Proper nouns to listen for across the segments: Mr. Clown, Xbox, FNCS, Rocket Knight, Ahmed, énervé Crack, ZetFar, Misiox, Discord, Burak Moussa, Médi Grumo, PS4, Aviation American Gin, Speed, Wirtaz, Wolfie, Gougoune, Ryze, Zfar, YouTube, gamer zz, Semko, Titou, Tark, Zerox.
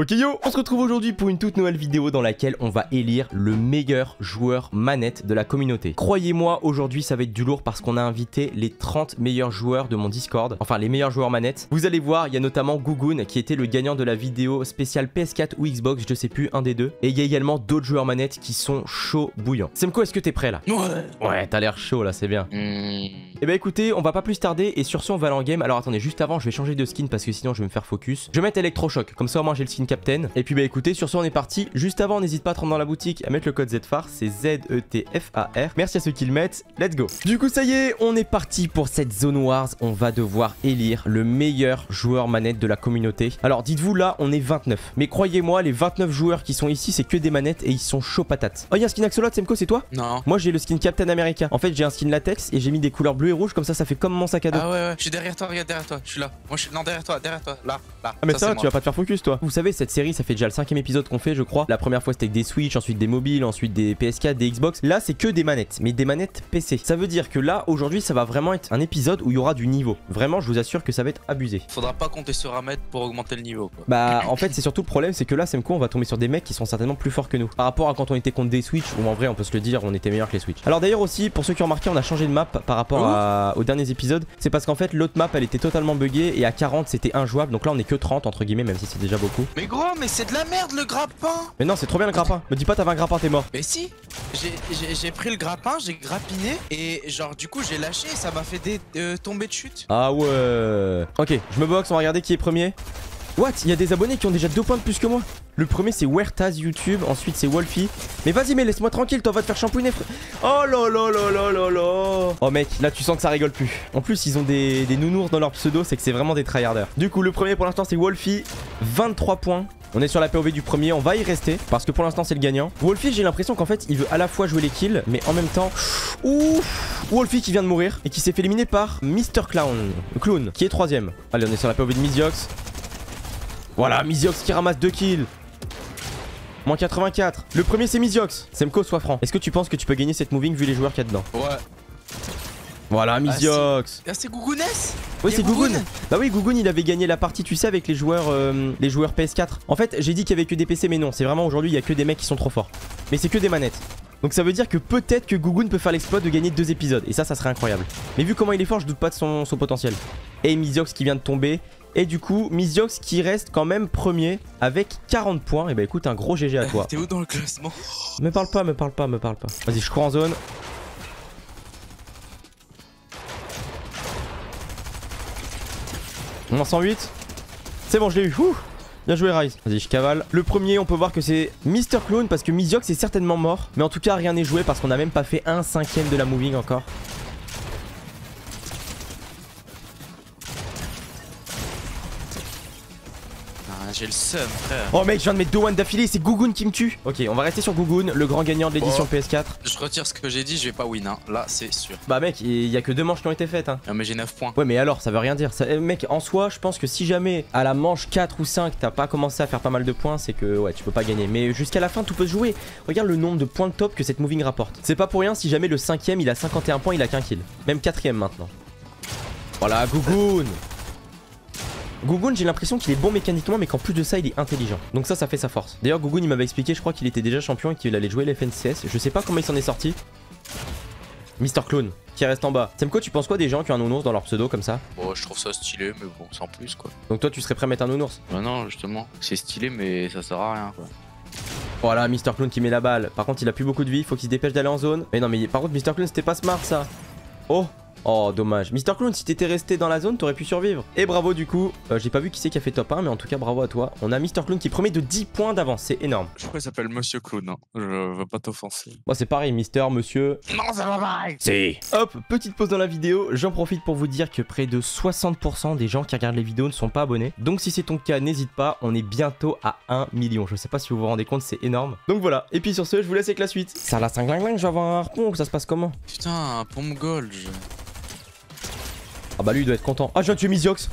Ok yo, on se retrouve aujourd'hui pour une toute nouvelle vidéo dans laquelle on va élire le meilleur joueur manette de la communauté. Croyez-moi, aujourd'hui ça va être du lourd parce qu'on a invité les 30 meilleurs joueurs de mon Discord, enfin les meilleurs joueurs manettes. Vous allez voir, il y a notamment Gougoune qui était le gagnant de la vidéo spéciale PS4 ou Xbox, je sais plus, un des deux. Et il y a également d'autres joueurs manettes qui sont chauds bouillants. Semko, est-ce que t'es prêt là? Ouais, t'as l'air chaud là, c'est bien. Et bah écoutez, on va pas plus tarder et sur ce on va aller en game. Alors attendez, juste avant je vais changer de skin parce que sinon je vais me faire focus. Je vais mettre électrochoc, comme ça au moins j'ai le skin captain. Et puis bah écoutez, sur ce on est parti. Juste avant, n'hésite pas à te rendre dans la boutique à mettre le code Zfar, c'est ZETFAR. Merci à ceux qui le mettent, let's go. Du coup ça y est, on est parti pour cette zone wars. On va devoir élire le meilleur joueur manette de la communauté. Alors dites-vous là, on est 29. Mais croyez-moi, les 29 joueurs qui sont ici, c'est que des manettes et ils sont chauds patates. Oh y'a un skin axolot, Semko, c'est toi? Non. Moi j'ai le skin Captain America. En fait j'ai un skin latex et j'ai mis des couleurs bleues et rouge, comme ça ça fait comme mon sac à dos. Ah ouais, je suis derrière toi, regarde derrière toi, je suis là. Moi je suis non derrière toi, là, là. Ah mais ça tu vas pas te faire focus toi. Vous savez cette série, ça fait déjà le 5e épisode qu'on fait, je crois. La première fois c'était avec des Switch, ensuite des mobiles, ensuite des PS4, des Xbox. Là c'est que des manettes, mais des manettes PC. Ça veut dire que là aujourd'hui ça va vraiment être un épisode où il y aura du niveau. Vraiment, je vous assure que ça va être abusé. Faudra pas compter sur Ahmed pour augmenter le niveau quoi. Bah en fait c'est surtout le problème, c'est que là Semko, on va tomber sur des mecs qui sont certainement plus forts que nous. Par rapport à quand on était contre des Switch, ou en vrai on peut se le dire, on était meilleur que les Switch. Alors d'ailleurs aussi pour ceux qui ont remarqué, on a changé de map par rapport aux derniers épisodes, c'est parce qu'en fait l'autre map elle était totalement buggée et à 40 c'était injouable, donc là on est que 30 entre guillemets, même si c'est déjà beaucoup. Mais gros, mais c'est de la merde le grappin. Mais non, c'est trop bien le grappin. Me dis pas t'avais un grappin, t'es mort. Mais si, j'ai pris le grappin, j'ai grappiné et genre du coup j'ai lâché et ça m'a fait des tombées de chute. Ah ouais. Ok, je me boxe, on va regarder qui est premier. What? Il y a des abonnés qui ont déjà 2 points de plus que moi. Le premier c'est Wirtaz YouTube, ensuite c'est Wolfie. Mais vas-y, mais laisse-moi tranquille, t'en vas te faire shampooiner frère. Oh là là là là là là. Oh mec, là tu sens que ça rigole plus. En plus ils ont des nounours dans leur pseudo, c'est que c'est vraiment des tryharders. Du coup le premier pour l'instant c'est Wolfie, 23 points. On est sur la POV du premier, on va y rester parce que pour l'instant c'est le gagnant. Wolfie, j'ai l'impression qu'en fait il veut à la fois jouer les kills mais en même temps... Ouf, Wolfie qui vient de mourir et qui s'est fait éliminer par Mr. Clown, le clown qui est 3ème. Allez, on est sur la POV de Misiox. Voilà, Misiox qui ramasse 2 kills. Moins 84. Le premier c'est Misiox. Semko, sois franc. Est-ce que tu penses que tu peux gagner cette moving vu les joueurs qu'il y a dedans? Ouais. Voilà, Misiox. Ah, c'est Gougounesse. Oui, c'est Gougoune. Bah oui, Gougoune, il avait gagné la partie, tu sais, avec les joueurs PS4. En fait, j'ai dit qu'il y avait que des PC, mais non, c'est vraiment aujourd'hui, il y a que des mecs qui sont trop forts. Mais c'est que des manettes. Donc ça veut dire que peut-être que Gougoune peut faire l'exploit de gagner 2 épisodes. Et ça serait incroyable. Mais vu comment il est fort, je doute pas de son potentiel. Et Misiox qui vient de tomber. Et du coup, Misiox qui reste quand même premier avec 40 points. Et bah écoute, un gros GG à toi. T'es où dans le classement? Me parle pas, me parle pas, me parle pas. Vas-y, je cours en zone. On en 108. C'est bon, je l'ai eu. Ouh. Bien joué Ryze. Vas-y, je cavale. Le premier, on peut voir que c'est Mr. Clown parce que Misiox est certainement mort. Mais en tout cas, rien n'est joué parce qu'on a même pas fait 1/5 de la moving encore. J'ai le seum frère. Oh mec, je viens de mettre 2-1 d'affilée, c'est Gougoune qui me tue. Ok, on va rester sur Gougoune, le grand gagnant de l'édition PS4. Je retire ce que j'ai dit, je vais pas win hein. Là c'est sûr. Bah mec, il y a que 2 manches qui ont été faites hein. Non mais j'ai 9 points. Ouais mais alors ça veut rien dire ça, mec, en soi je pense que si jamais à la manche 4 ou 5 t'as pas commencé à faire pas mal de points, c'est que ouais tu peux pas gagner. Mais jusqu'à la fin tout peut se jouer. Regarde le nombre de points de top que cette moving rapporte. C'est pas pour rien si jamais le 5ème il a 51 points, il a qu'un kill. Même 4ème maintenant. Voilà, Gougoune. Gougoune, j'ai l'impression qu'il est bon mécaniquement, mais qu'en plus de ça, il est intelligent. Donc ça fait sa force. D'ailleurs, Gougoune, il m'avait expliqué, je crois qu'il était déjà champion et qu'il allait jouer les FNCS. Je sais pas comment il s'en est sorti. Mr. Clown, qui reste en bas. Semko, tu penses quoi des gens qui ont un nounours dans leur pseudo comme ça? Bon, je trouve ça stylé, mais bon, sans plus quoi. Donc toi, tu serais prêt à mettre un nounours? Bah non, justement. C'est stylé, mais ça sert à rien quoi. Voilà, Mr. Clown qui met la balle. Par contre, il a plus beaucoup de vie, faut qu'il se dépêche d'aller en zone. Mais non, mais par contre, Mr. Clown, c'était pas smart ça. Oh! Oh dommage, Mr. Clown, si t'étais resté dans la zone t'aurais pu survivre. Et bravo du coup, j'ai pas vu qui c'est qui a fait top 1, mais en tout cas bravo à toi. On a Mr. Clown qui est premier de 10 points d'avance, c'est énorme. Je crois qu'il s'appelle Monsieur Clown, hein. Je veux pas t'offenser. Moi c'est pareil, Mister, Monsieur... Non ça va pareil. Si. Hop, petite pause dans la vidéo, j'en profite pour vous dire que près de 60% des gens qui regardent les vidéos ne sont pas abonnés. Donc si c'est ton cas, n'hésite pas, on est bientôt à 1 million. Je sais pas si vous vous rendez compte, c'est énorme. Donc voilà, et puis sur ce, je vous laisse avec la suite. Ça la cingling, je vais avoir un harpon, ça se passe comment? Putain, un pompe gold. Ah bah lui il doit être content. Ah je viens de tuer Misiox.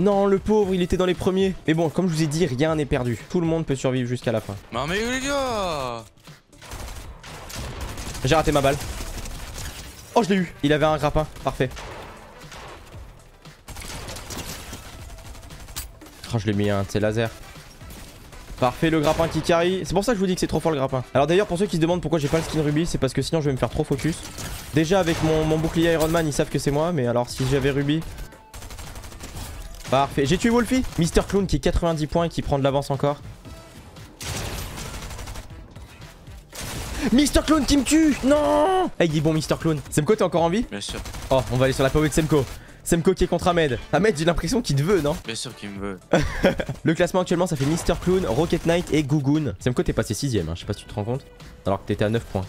Non le pauvre il était dans les premiers. Mais bon comme je vous ai dit rien n'est perdu. Tout le monde peut survivre jusqu'à la fin. Non mais les gars, j'ai raté ma balle. Oh je l'ai eu. Il avait un grappin. Parfait. Ah oh, je l'ai mis un de ses lasers. Parfait, le grappin qui carry. C'est pour ça que je vous dis que c'est trop fort le grappin. Alors d'ailleurs pour ceux qui se demandent pourquoi j'ai pas le skin Ruby, c'est parce que sinon je vais me faire trop focus. Déjà avec mon bouclier Iron Man ils savent que c'est moi, mais alors si j'avais Ruby... Parfait, j'ai tué Wolfie. Mr. Clown qui est 90 points et qui prend de l'avance encore. Mr. Clown qui me tue. Non. Eh hey, il est bon Mr. Clown. Semko t'es encore en vie? Bien sûr. Oh on va aller sur la POV de Semko. Semko qui est contre Ahmed. Ahmed j'ai l'impression qu'il te veut non? Bien sûr qu'il me veut. Le classement actuellement ça fait Mr. Clown, Rocket Knight et Gougoune. Semko t'es passé 6ème hein, je sais pas si tu te rends compte. Alors que t'étais à 9 points.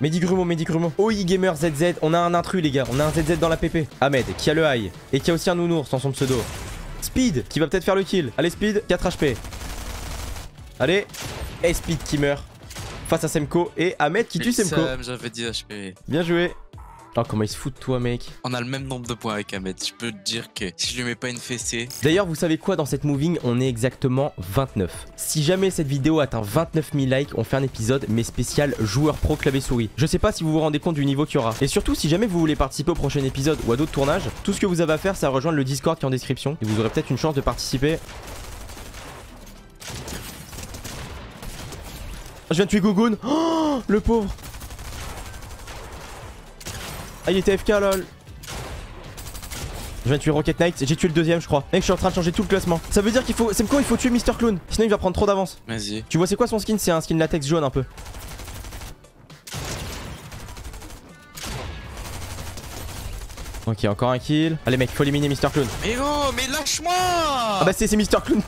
Médi Grumo, Médi Grumo. OI gamer zz, on a un intrus les gars, on a un zz dans la PP. Ahmed qui a le high et qui a aussi un nounours dans son pseudo. Speed qui va peut-être faire le kill. Allez Speed, 4 HP. Allez. Et Speed qui meurt face à Semko et Ahmed qui tue Semko. J'avais 10 HP. Bien joué. Oh comment il se fout de toi mec. On a le même nombre de points avec Ahmed, je peux te dire que si je lui mets pas une fessée. D'ailleurs vous savez quoi, dans cette moving on est exactement 29. Si jamais cette vidéo atteint 29 000 likes, on fait un épisode mais spécial joueur pro clavier souris. Je sais pas si vous vous rendez compte du niveau qu'il y aura. Et surtout si jamais vous voulez participer au prochain épisode ou à d'autres tournages, tout ce que vous avez à faire c'est à rejoindre le Discord qui est en description. Et vous aurez peut-être une chance de participer. Je viens de tuer Gougoune. Oh le pauvre. Ah il était AFK lol. Je viens de tuer Rocket Knight, j'ai tué le deuxième je crois. Mec je suis en train de changer tout le classement. Ça veut dire qu'il faut... Semko il faut tuer Mr. Clown. Sinon il va prendre trop d'avance. Vas-y. Tu vois c'est quoi son skin? C'est un skin latex jaune un peu. Ok encore un kill. Allez mec faut éliminer Mr. Clown. Mais oh mais lâche-moi. Ah bah c'est Mr. Clown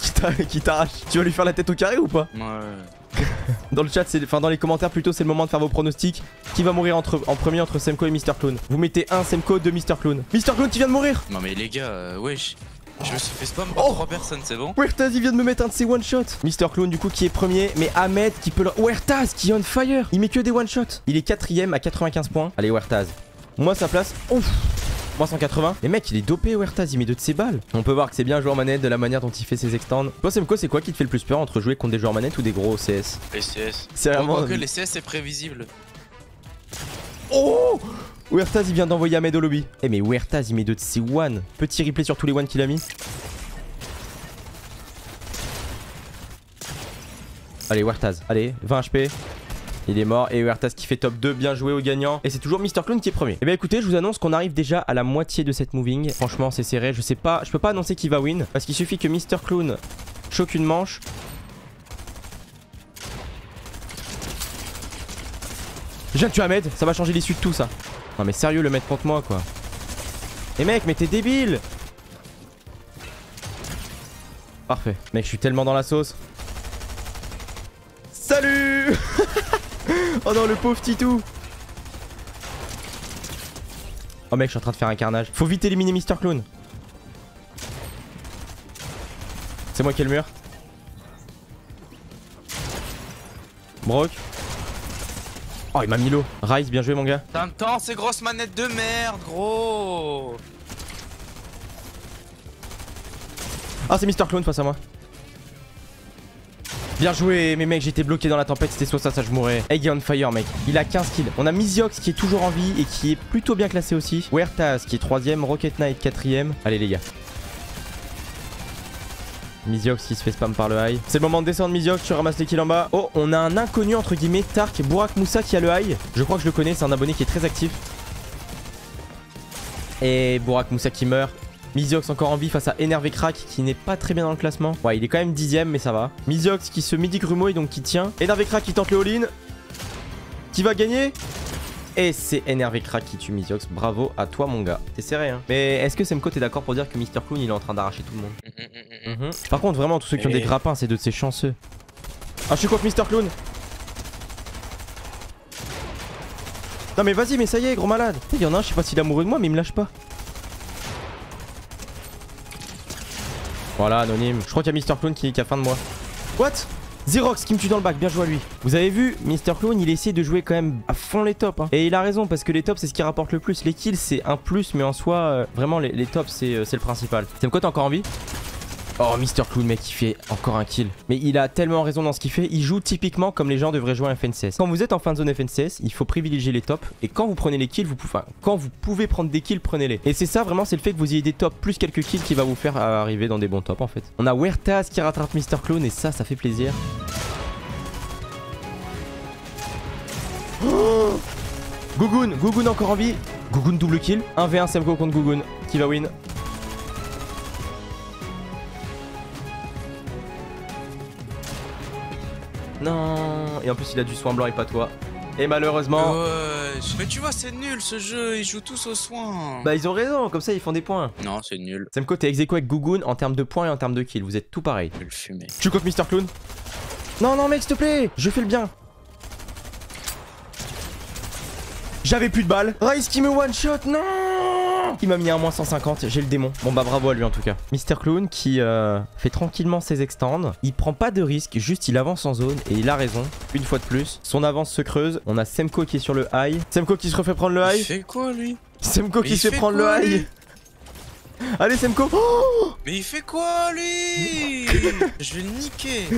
qui t'arrache. Tu vas lui faire la tête au carré ou pas? Ouais. Dans le chat, enfin dans les commentaires plutôt, c'est le moment de faire vos pronostics. Qui va mourir en premier entre Semko et Mr. Clown? Vous mettez 1 Semko, 2 Mr. Clown. Mr. Clown qui vient de mourir. Non mais les gars, wesh. Je me suis fait spam par 3 personnes, c'est bon. Wirtaz il vient de me mettre un de ses one shots. Mr. Clown du coup qui est premier, mais Ahmed qui peut le... Wirtaz qui est on fire. Il met que des one shots. Il est 4ème à 95 points. Allez Wirtaz. Moi sa place. Ouf. 380. Mais mec il est dopé Wirtaz, il met 2 de ses balles. On peut voir que c'est bien un joueur manette de la manière dont il fait ses extends. Toi Semko c'est quoi qui te fait le plus peur entre jouer contre des joueurs manettes ou des gros CS? Les CS. C'est vraiment... Pourquoi que les CS c'est prévisible. Oh Wirtaz il vient d'envoyer Ahmed au lobby. Eh mais Wirtaz il met 2 de ses one. Petit replay sur tous les one qu'il a mis. Allez Wirtaz, allez 20 HP. Il est mort et Wirtaz qui fait top 2, bien joué aux gagnants. Et c'est toujours Mr. Clown qui est premier. Et bien écoutez, je vous annonce qu'on arrive déjà à la moitié de cette moving. Franchement c'est serré, je sais pas, je peux pas annoncer qui va win. Parce qu'il suffit que Mr. Clown choque une manche. Je viens de tuer Ahmed, ça va changer l'issue de tout ça. Non mais sérieux le mettre contre moi quoi. Et mec mais t'es débile. Parfait, mec je suis tellement dans la sauce. Salut. Oh non le pauvre Titou. Oh mec je suis en train de faire un carnage. Faut vite éliminer Mr. Clown. C'est moi qui ai le mur. Broc. Oh il m'a mis l'eau. Ryze bien joué mon gars. T'as un temps ces grosses manettes de merde gros. Ah c'est Mr. Clown face à moi. Bien joué, mais mec, j'étais bloqué dans la tempête, c'était soit ça, je mourais. Hey, il est on fire, mec. Il a 15 kills. On a Misiox qui est toujours en vie et qui est plutôt bien classé aussi. Wirtaz qui est 3ème, Rocket Knight 4ème. Allez, les gars. Misiox qui se fait spam par le high. C'est le moment de descendre, Misiox, tu ramasses les kills en bas. Oh, on a un inconnu entre guillemets, Tark, Burak Moussa qui a le high. Je crois que je le connais, c'est un abonné qui est très actif. Et Burak Moussa qui meurt. Misiox encore en vie face à énervé Crack qui n'est pas très bien dans le classement. Ouais il est quand même 10ème mais ça va. Misiox qui se Médi Grumo et donc qui tient. Énervé Crack qui tente le all-in. Qui va gagner? Et c'est énervé Crack qui tue Misiox. Bravo à toi mon gars. C'est serré hein. Mais est-ce que Semko t'es d'accord pour dire que Mr. Clown il est en train d'arracher tout le monde? Par contre vraiment tous ceux qui ont des grappins c'est de ces chanceux. Ah je suis contre Mr. Clown. Non mais vas-y mais ça y est gros malade. Il y en a un je sais pas s'il est amoureux de moi mais il me lâche pas. Voilà, anonyme. Je crois qu'il y a Mr. Clown qui a fin de moi. What? Zerox qui me tue dans le bac, bien joué à lui. Vous avez vu, Mr. Clown il essaie de jouer quand même à fond les tops. Hein. Et il a raison parce que les tops c'est ce qui rapporte le plus. Les kills c'est un plus, mais en soi, vraiment les tops c'est le principal. Semko t'es encore en vie? Oh, Mr. Clown, mec, il fait encore un kill. Mais il a tellement raison dans ce qu'il fait. Il joue typiquement comme les gens devraient jouer à FNCS. Quand vous êtes en fin de zone FNCS, il faut privilégier les tops. Et quand vous prenez les kills, vous pouvez... Enfin, quand vous pouvez prendre des kills, prenez-les. Et c'est ça, vraiment, c'est le fait que vous ayez des tops plus quelques kills qui va vous faire arriver dans des bons tops, en fait. On a Wirtaz qui rattrape Mr. Clown et ça, ça fait plaisir. Oh, Gougoune, Gougoune encore en vie. Gougoune double kill. 1v1 Semko contre Gougoune qui va win. Non. Et en plus il a du soin blanc et pas toi. Et malheureusement... mais tu vois c'est nul ce jeu, ils jouent tous au soin. Bah ils ont raison, comme ça ils font des points. Non c'est nul. Semko t'es ex-aequo avec Gougoune en termes de points et en termes de kills, vous êtes tout pareil. Je vais le fumer. Tu comptes Mr. Clown. Non non mec s'il te plaît, je fais le bien. J'avais plus de balles. Ryze qui me one shot, non. Il m'a mis un moins 150, j'ai le démon. Bon bah bravo à lui en tout cas. Mr. Clown qui fait tranquillement ses extends. Il prend pas de risque, juste il avance en zone et il a raison. Une fois de plus, son avance se creuse. On a Semko qui est sur le high. Semko qui se refait prendre le high. Il fait quoi lui? Semko qui se fait prendre le high. Allez Semko. Oh mais il fait quoi lui? Je vais le niquer.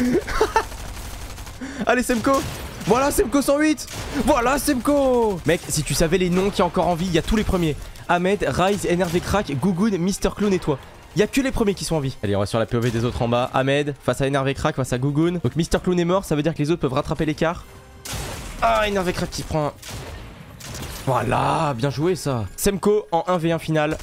Allez Semko. Voilà Semko 108. Voilà Semko. Mec, si tu savais les noms qui est encore en vie, il y a tous les premiers. Ahmed, Ryze, énervé Crack, Gougoune, Mr. Clown et toi. Il y a que les premiers qui sont en vie. Allez, on va sur la POV des autres en bas. Ahmed face à énervé Crack, face à Gougoune. Donc Mr. Clown est mort, ça veut dire que les autres peuvent rattraper l'écart. Ah, énervé Crack qui prend un... Voilà, bien joué ça. Semko en 1v1 final.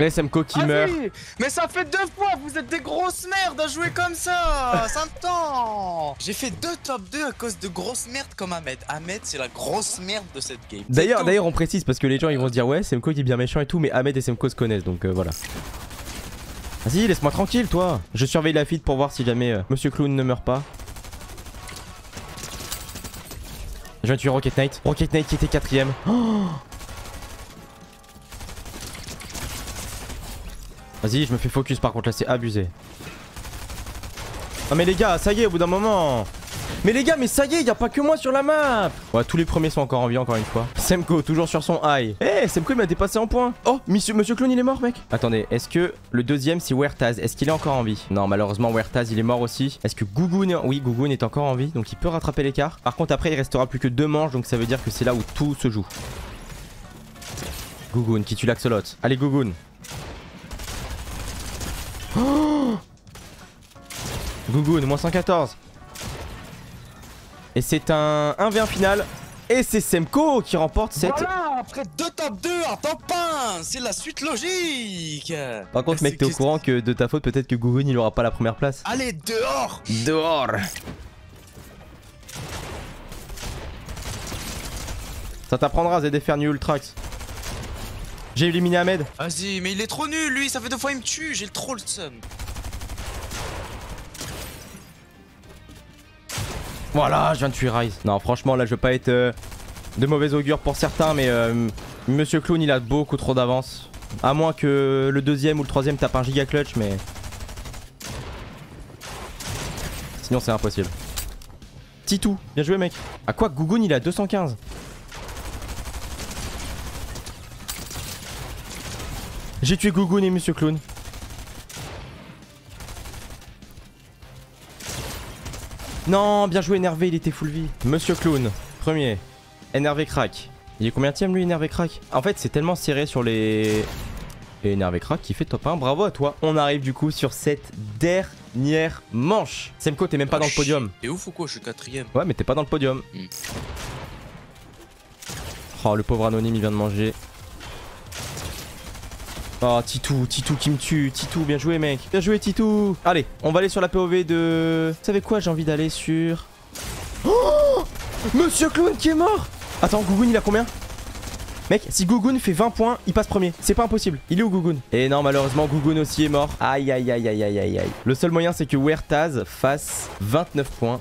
Mais Semko qui meurt. Oui. Mais ça fait deux fois, vous êtes des grosses merdes à jouer comme ça. Ça me tend. J'ai fait deux top 2 à cause de grosses merdes comme Ahmed. Ahmed c'est la grosse merde de cette game. D'ailleurs on précise parce que les gens ils vont se dire ouais Semko qui est bien méchant et tout, mais Ahmed et Semko se connaissent donc voilà. Vas-y laisse-moi tranquille toi. Je surveille la feed pour voir si jamais Monsieur Clown ne meurt pas. Je viens de tuer Rocket Knight. Rocket Knight qui était quatrième. Oh, vas-y, je me fais focus par contre, là c'est abusé. Non mais les gars, ça y est au bout d'un moment. Mais les gars, mais ça y est, y a pas que moi sur la map. Ouais, tous les premiers sont encore en vie encore une fois. Semko, toujours sur son high. Eh, hey, Semko il m'a dépassé en point. Oh, Monsieur Clown il est mort mec. Attendez, est-ce que le deuxième c'est Wirtaz? Est-ce qu'il est encore en vie? Non, malheureusement Wirtaz il est mort aussi. Est-ce que Gougoune... Oui, Gougoune est encore en vie, donc il peut rattraper l'écart. Par contre après il restera plus que 2 manches, donc ça veut dire que c'est là où tout se joue. Gougoune qui tue l'axolote. Allez Gougoune. Gougoune, moins 114. Et c'est un 1v1 final. Et c'est Semko qui remporte cette... Voilà, après 2 top 2, un top 1. C'est la suite logique. Par contre, mec, t'es au courant que de ta faute, peut-être que Gougoune, il aura pas la première place. Allez, dehors. Dehors. Ça t'apprendra, ZDFR New Ultrax. J'ai éliminé Ahmed. Vas-y, mais il est trop nul, lui. Ça fait 2 fois, il me tue. J'ai trop le seum. Voilà, je viens de tuer Ryze. Non, franchement, là, je veux pas être de mauvais augure pour certains, mais Monsieur Clown, il a beaucoup trop d'avance. À moins que le deuxième ou le troisième tape un giga clutch, mais... Sinon, c'est impossible. Titou, bien joué, mec. À quoi Gougoune, il a 215. J'ai tué Gougoune et Monsieur Clown. Non, bien joué énervé, il était full vie. Monsieur Clown, premier. Énervé Crack. Il est combienième lui, énervé Crack? En fait, c'est tellement serré sur les... Et énervé Crack qui fait top 1, bravo à toi. On arrive du coup sur cette dernière manche. Semko, t'es même pas dans le podium. T'es ouf ou quoi? Je suis 4ème. Ouais, mais t'es pas dans le podium. Oh, le pauvre anonyme, il vient de manger. Oh, Titou qui me tue. Titou, bien joué, mec. Bien joué, Titou. Allez, on va aller sur la POV de... Vous savez quoi? J'ai envie d'aller sur... Oh, Monsieur Clown qui est mort. Attends, Gougoune, il a combien? Mec, si Gougoune fait 20 points, il passe premier. C'est pas impossible. Il est où, Gougoune? Et non, malheureusement, Gougoune aussi est mort. Aïe, aïe, aïe, aïe, aïe, aïe. Le seul moyen, c'est que Wirtaz fasse 29 points.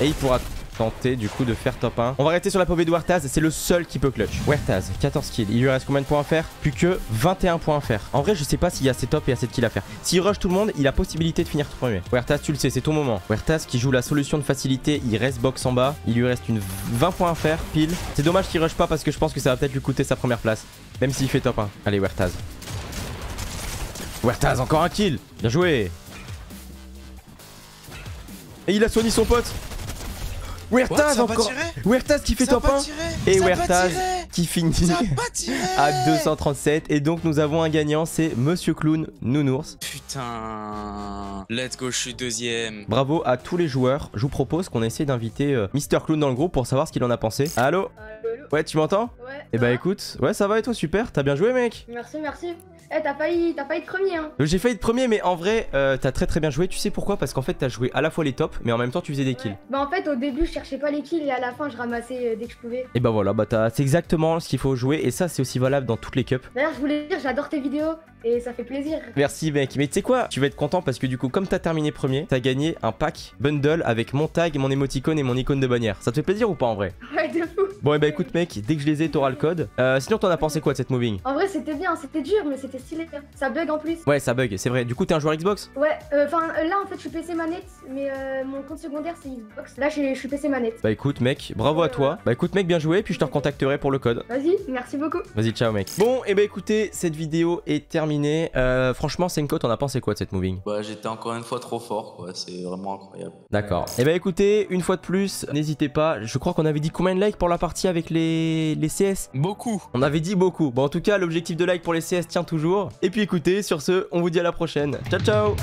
Et il pourra... tenter du coup de faire top 1. On va rester sur la POV de Wirtaz, c'est le seul qui peut clutch. Wirtaz, 14 kills. Il lui reste combien de points à faire? Plus que 21 points à faire. En vrai, je sais pas s'il y a assez top et assez de kills à faire. S'il rush tout le monde, il a possibilité de finir premier. Wirtaz, tu le sais, c'est ton moment. Wirtaz qui joue la solution de facilité, il reste box en bas. Il lui reste une 20 points à faire, pile. C'est dommage qu'il rush pas parce que je pense que ça va peut-être lui coûter sa première place. Même s'il fait top 1. Allez, Wirtaz. Wirtaz, encore un kill. Bien joué. Et il a soigné son pote. Wirtaz encore. Wirtaz qui fait top 1. Et Wirtaz qui finit à 237. Et donc nous avons un gagnant, c'est Monsieur Clown Nounours. Putain. Let's go, je suis deuxième. Bravo à tous les joueurs. Je vous propose qu'on essaie d'inviter Mr. Clown dans le groupe pour savoir ce qu'il en a pensé. Allô? Ouais, tu m'entends? Ouais. Et bah écoute, ouais, ça va et toi? Super, t'as bien joué, mec. Merci, merci. Eh, hey, t'as failli être premier, hein. J'ai failli être premier, mais en vrai, t'as très bien joué. Tu sais pourquoi? Parce qu'en fait, t'as joué à la fois les tops, mais en même temps, tu faisais des kills. Bah, en fait, au début, je cherchais pas les kills et à la fin, je ramassais dès que je pouvais. Et bah voilà, bah c'est exactement ce qu'il faut jouer et ça, c'est aussi valable dans toutes les cups. D'ailleurs, je voulais dire, j'adore tes vidéos et ça fait plaisir. Merci, mec. Mais tu sais quoi? Tu vas être content parce que du coup, comme t'as terminé premier, t'as gagné un pack bundle avec mon tag, mon émoticône et mon icône de bannière. Ça te fait plaisir ou pas en vrai? Ouais, de fou. Bon, et bah écoute, mec, dès que je les ai, t'auras le code. Sinon, t'en as pensé quoi de cette moving? En vrai, c'était bien, c'était dur, mais c'était stylé. Ça bug en plus. Ouais, ça bug, c'est vrai. Du coup, t'es un joueur Xbox? Ouais, enfin là en fait, je suis PC manette, mais mon compte secondaire c'est Xbox. Là, je suis PC manette. Bah écoute, mec, bravo à toi. Bah écoute, mec, bien joué, puis je te recontacterai pour le code. Vas-y, merci beaucoup. Vas-y, ciao, mec. Bon, et bah écoutez, cette vidéo est terminée. Franchement, Semko, t'en as pensé quoi de cette moving? Bah, j'étais encore une fois trop fort, quoi. C'est vraiment incroyable. D'accord. Et bah écoutez, une fois de plus, n'hésitez pas. Je crois qu'on avait dit combien de likes pour la partie avec les CS? Beaucoup. On avait dit beaucoup. Bon, en tout cas, l'objectif de like pour les CS tient toujours. Et puis écoutez, sur ce, on vous dit à la prochaine. Ciao, ciao!